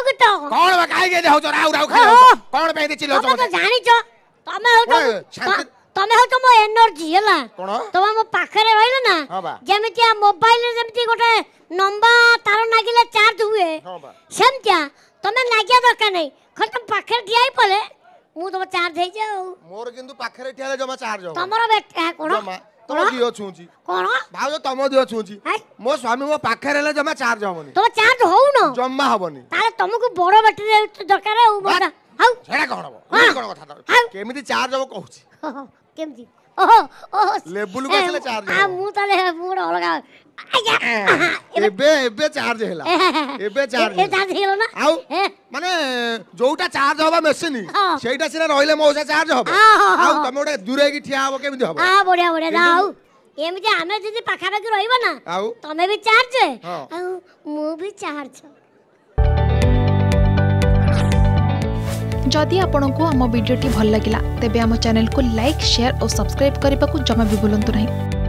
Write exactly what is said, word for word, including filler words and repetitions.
कौन बकाई के हो चोरा उराउ खाओ कौन पे चिलो तो जानी छ तमे हो तो तमे हो तो मो एनर्जी हला तमे मो पाखरे रहले ना जेमिति मोबाइल जेमिति गोटे नंबर तार नागिले चार्ज हुए सेमत्या तमे नागिया दरकार नै खतम पाखरे दियाई पले मु तो चार्ज हे जाऊ मोर किंतु पाखरे ठियाले जमा चार्ज हो तमरो बेटा कोन तमो दियो छुंची कोन भाउजो तमो दियो छुंची मो स्वामी मो पाखरे ले जमा चार्ज होबनी तो चार्ज होउ न जम्मा होबनी ताले तमको बडो बैटरी दरकार हो बडा हाउ छेडा कोन हो कोन कथा केमिति चार्ज हो कहू छी केमिति ओहो ओहो लेबुल कोसले चार्ज आ मु ताले मोर अलगा एबे एबे चार्ज हेला एबे चार्ज ए चार्ज हेलो ना आउ माने जोटा चार्ज होबा मशीन सेटा सिना रहले मोसा चार्ज होबा आउ तमोडे दूरे की ठिया हो केमिति होबा आ बढ़िया बढ़िया जाउ एमिति हमें जदी पाखा पाखी रहइबो ना आउ तमे भी चार्ज आउ मु भी चार्ज जदि आपनको हम वीडियो टी भल लागिला तेबे हम चैनल को लाइक शेयर और सब्सक्राइब करबा को जमा भी भूलंतु नहीं।